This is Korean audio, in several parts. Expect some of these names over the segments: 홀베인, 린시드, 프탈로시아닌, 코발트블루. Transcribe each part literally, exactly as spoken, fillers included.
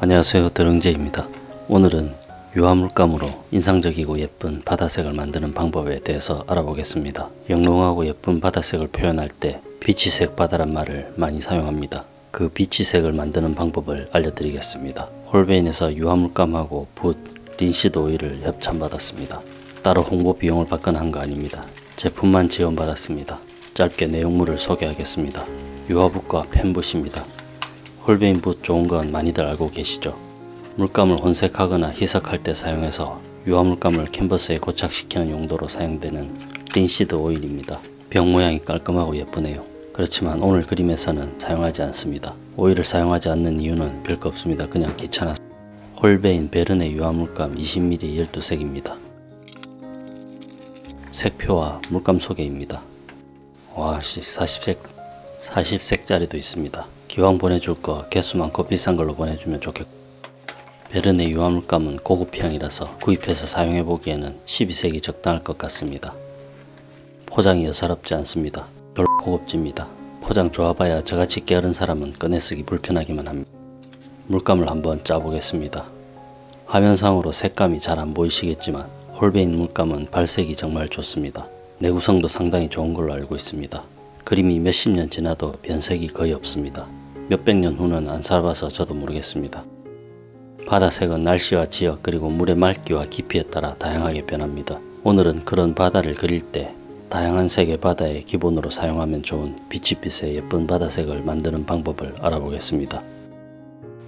안녕하세요, 드로잉제이입니다. 오늘은 유화물감으로 인상적이고 예쁜 바다색을 만드는 방법에 대해서 알아보겠습니다. 영롱하고 예쁜 바다색을 표현할 때 비치색 바다란 말을 많이 사용합니다. 그 비치색을 만드는 방법을 알려드리겠습니다. 홀베인에서 유화물감하고 붓, 린시드 오일을 협찬받았습니다. 따로 홍보 비용을 받거나 한 거 아닙니다. 제품만 지원받았습니다. 짧게 내용물을 소개하겠습니다. 유화붓과 펜붓입니다. 홀베인 붓 좋은 건 많이들 알고 계시죠? 물감을 혼색하거나 희석할 때 사용해서 유화물감을 캔버스에 고착시키는 용도로 사용되는 린시드 오일입니다. 병 모양이 깔끔하고 예쁘네요. 그렇지만 오늘 그림에서는 사용하지 않습니다. 오일을 사용하지 않는 이유는 별거 없습니다. 그냥 귀찮아서. 홀베인 베른의 유화물감 이십 밀리리터 열두 색입니다. 색표와 물감 소개입니다. 와씨 사십 색, 사십 색짜리도 있습니다. 기왕 보내줄 거 개수 많고 비싼 걸로 보내주면 좋겠고, 베른의 유화물감은 고급향이라서 구입해서 사용해보기에는 십이 색이 적당할 것 같습니다. 포장이 여사롭지 않습니다. 별로 고급집니다. 포장 좋아봐야 저같이 게으른 사람은 꺼내쓰기 불편하기만 합니다. 물감을 한번 짜보겠습니다. 화면상으로 색감이 잘 안 보이시겠지만 홀베인 물감은 발색이 정말 좋습니다. 내구성도 상당히 좋은 걸로 알고 있습니다. 그림이 몇십 년 지나도 변색이 거의 없습니다. 몇백 년 후는 안 살아봐서 저도 모르겠습니다. 바다색은 날씨와 지역 그리고 물의 맑기와 깊이에 따라 다양하게 변합니다. 오늘은 그런 바다를 그릴 때 다양한 색의 바다의 기본으로 사용하면 좋은 비치빛의 예쁜 바다색을 만드는 방법을 알아보겠습니다.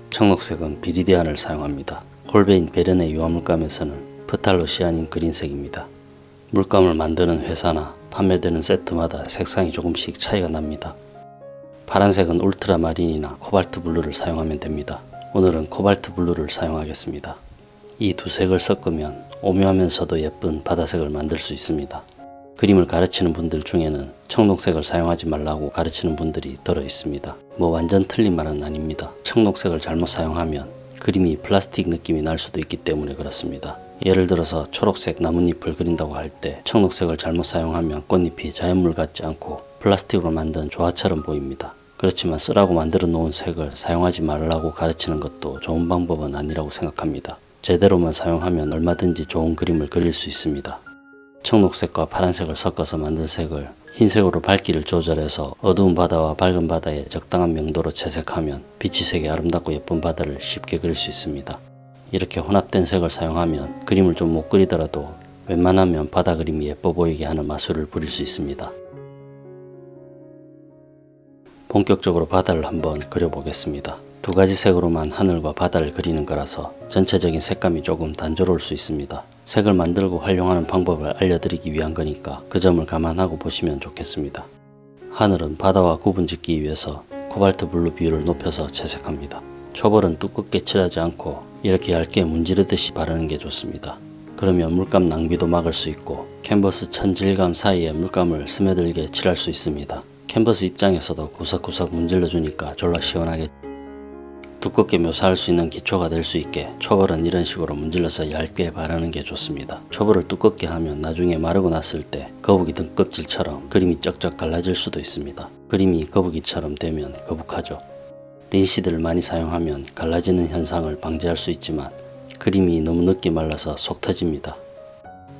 청록색은 비리디안을 사용합니다. 홀베인 베른의 유화물감에서는 프탈로시아닌 그린색입니다. 물감을 만드는 회사나 판매되는 세트마다 색상이 조금씩 차이가 납니다. 파란색은 울트라마린이나 코발트블루를 사용하면 됩니다. 오늘은 코발트블루를 사용하겠습니다. 이 두 색을 섞으면 오묘하면서도 예쁜 바다색을 만들 수 있습니다. 그림을 가르치는 분들 중에는 청록색을 사용하지 말라고 가르치는 분들이 들어 있습니다. 뭐 완전 틀린 말은 아닙니다. 청록색을 잘못 사용하면 그림이 플라스틱 느낌이 날 수도 있기 때문에 그렇습니다. 예를 들어서 초록색 나뭇잎을 그린다고 할 때 청록색을 잘못 사용하면 꽃잎이 자연물 같지 않고 플라스틱으로 만든 조화처럼 보입니다. 그렇지만 쓰라고 만들어 놓은 색을 사용하지 말라고 가르치는 것도 좋은 방법은 아니라고 생각합니다. 제대로만 사용하면 얼마든지 좋은 그림을 그릴 수 있습니다. 청록색과 파란색을 섞어서 만든 색을 흰색으로 밝기를 조절해서 어두운 바다와 밝은 바다에 적당한 명도로 채색하면 비치색의 아름답고 예쁜 바다를 쉽게 그릴 수 있습니다. 이렇게 혼합된 색을 사용하면 그림을 좀 못 그리더라도 웬만하면 바다 그림이 예뻐 보이게 하는 마술을 부릴 수 있습니다. 본격적으로 바다를 한번 그려보겠습니다. 두 가지 색으로만 하늘과 바다를 그리는 거라서 전체적인 색감이 조금 단조로울 수 있습니다. 색을 만들고 활용하는 방법을 알려드리기 위한 거니까 그 점을 감안하고 보시면 좋겠습니다. 하늘은 바다와 구분짓기 위해서 코발트 블루 비율을 높여서 채색합니다. 초벌은 두껍게 칠하지 않고 이렇게 얇게 문지르듯이 바르는 게 좋습니다. 그러면 물감 낭비도 막을 수 있고 캔버스 천질감 사이에 물감을 스며들게 칠할 수 있습니다. 캔버스 입장에서도 구석구석 문질러 주니까 졸라 시원하겠죠. 두껍게 묘사할 수 있는 기초가 될 수 있게 초벌은 이런 식으로 문질러서 얇게 바르는 게 좋습니다. 초벌을 두껍게 하면 나중에 마르고 났을 때 거북이 등껍질처럼 그림이 쩍쩍 갈라질 수도 있습니다. 그림이 거북이처럼 되면 거북하죠. 린시드를 많이 사용하면 갈라지는 현상을 방지할 수 있지만 그림이 너무 늦게 말라서 속 터집니다.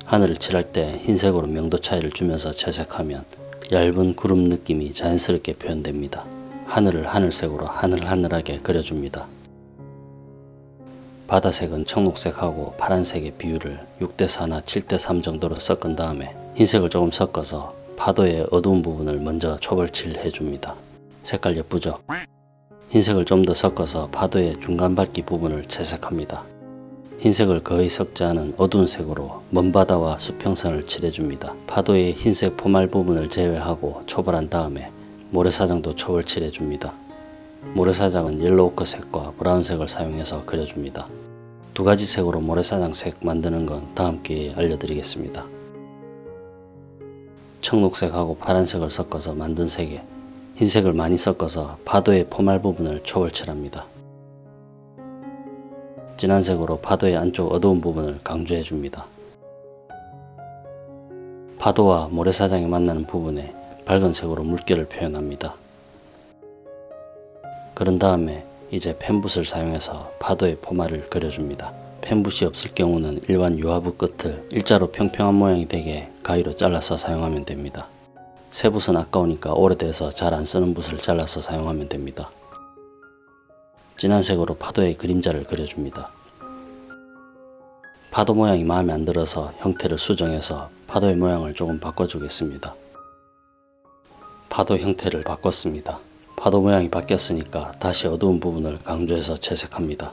하늘을 칠할 때 흰색으로 명도 차이를 주면서 채색하면 얇은 구름 느낌이 자연스럽게 표현됩니다. 하늘을 하늘색으로 하늘하늘하게 그려줍니다. 바다색은 청록색하고 파란색의 비율을 육 대 사나 칠 대 삼 정도로 섞은 다음에 흰색을 조금 섞어서 파도의 어두운 부분을 먼저 초벌칠해줍니다. 색깔 예쁘죠? 흰색을 좀 더 섞어서 파도의 중간 밝기 부분을 채색합니다. 흰색을 거의 섞지 않은 어두운 색으로 먼 바다와 수평선을 칠해줍니다. 파도의 흰색 포말 부분을 제외하고 초벌한 다음에 모래사장도 초벌 칠해줍니다. 모래사장은 옐로우커색과 브라운색을 사용해서 그려줍니다. 두 가지 색으로 모래사장 색 만드는 건 다음 기회에 알려드리겠습니다. 청록색하고 파란색을 섞어서 만든 색에 흰색을 많이 섞어서 파도의 포말 부분을 초벌칠합니다. 진한 색으로 파도의 안쪽 어두운 부분을 강조해줍니다. 파도와 모래사장이 만나는 부분에 밝은 색으로 물결을 표현합니다. 그런 다음에 이제 펜붓을 사용해서 파도의 포마를 그려줍니다. 펜붓이 없을 경우는 일반 유화붓 끝을 일자로 평평한 모양이 되게 가위로 잘라서 사용하면 됩니다. 새 붓은 아까우니까 오래돼서 잘 안쓰는 붓을 잘라서 사용하면 됩니다. 진한 색으로 파도의 그림자를 그려줍니다. 파도 모양이 마음에 안 들어서 형태를 수정해서 파도의 모양을 조금 바꿔주겠습니다. 파도 형태를 바꿨습니다. 파도 모양이 바뀌었으니까 다시 어두운 부분을 강조해서 채색합니다.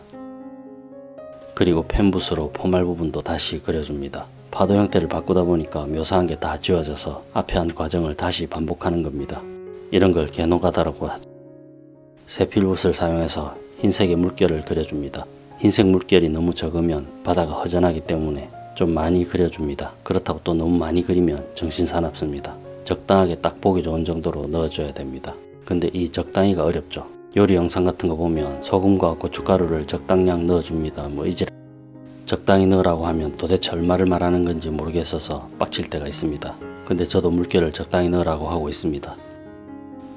그리고 펜붓으로 포말 부분도 다시 그려줍니다. 파도 형태를 바꾸다 보니까 묘사한 게 다 지워져서 앞에 한 과정을 다시 반복하는 겁니다. 이런 걸 개노가다라고 하죠. 새필붓을 사용해서 흰색의 물결을 그려줍니다. 흰색 물결이 너무 적으면 바다가 허전하기 때문에 좀 많이 그려줍니다. 그렇다고 또 너무 많이 그리면 정신 사납습니다. 적당하게 딱 보기 좋은 정도로 넣어줘야 됩니다. 근데 이 적당히가 어렵죠. 요리 영상 같은 거 보면 소금과 고춧가루를 적당량 넣어줍니다. 뭐 이제 적당히 넣으라고 하면 도대체 얼마를 말하는 건지 모르겠어서 빡칠 때가 있습니다. 근데 저도 물결을 적당히 넣으라고 하고 있습니다.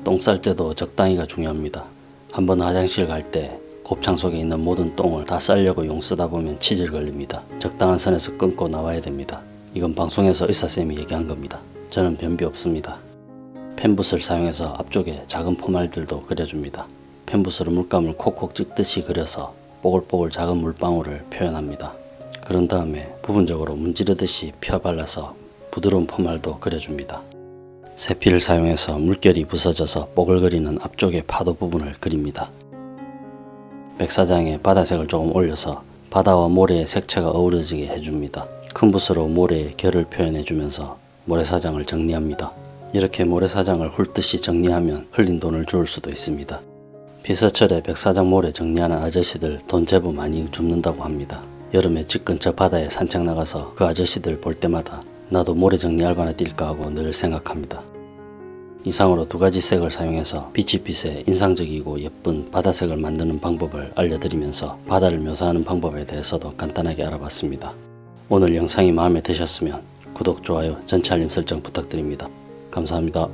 똥 쌀 때도 적당히가 중요합니다. 한번 화장실 갈 때 곱창 속에 있는 모든 똥을 다 쌀려고 용 쓰다 보면 치질 걸립니다. 적당한 선에서 끊고 나와야 됩니다. 이건 방송에서 의사쌤이 얘기한 겁니다. 저는 변비 없습니다. 펜붓을 사용해서 앞쪽에 작은 포말들도 그려줍니다. 펜붓으로 물감을 콕콕 찍듯이 그려서 뽀글뽀글 작은 물방울을 표현합니다. 그런 다음에 부분적으로 문지르듯이 펴 발라서 부드러운 포말도 그려줍니다. 새필을 사용해서 물결이 부서져서 뽀글거리는 앞쪽의 파도 부분을 그립니다. 백사장에 바다색을 조금 올려서 바다와 모래의 색채가 어우러지게 해줍니다. 큰 붓으로 모래의 결을 표현해주면서 모래사장을 정리합니다. 이렇게 모래사장을 훑듯이 정리하면 흘린 돈을 주울 수도 있습니다. 피서철에 백사장 모래 정리하는 아저씨들 돈 제법 많이 줍는다고 합니다. 여름에 집 근처 바다에 산책 나가서 그 아저씨들 볼 때마다 나도 모래 정리 알바나 뛸까 하고 늘 생각합니다. 이상으로 두 가지 색을 사용해서 빛이 빛에 인상적이고 예쁜 바다색을 만드는 방법을 알려드리면서 바다를 묘사하는 방법에 대해서도 간단하게 알아봤습니다. 오늘 영상이 마음에 드셨으면 구독, 좋아요, 전체 알림 설정 부탁드립니다. 감사합니다.